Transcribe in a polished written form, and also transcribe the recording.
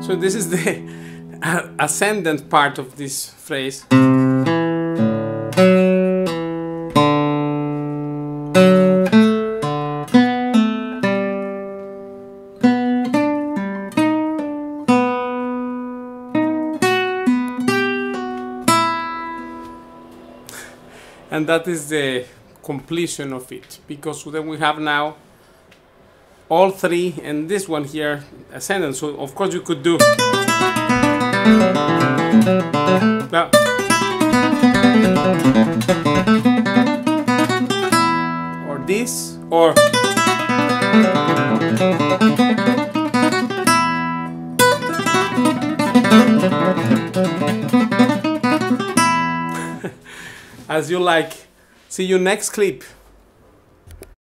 So this is the ascendant part of this phrase. And that is the completion of it, because then we have now all three and this one here ascendant. So of course you could do that. Or this, or as you like. See you next clip.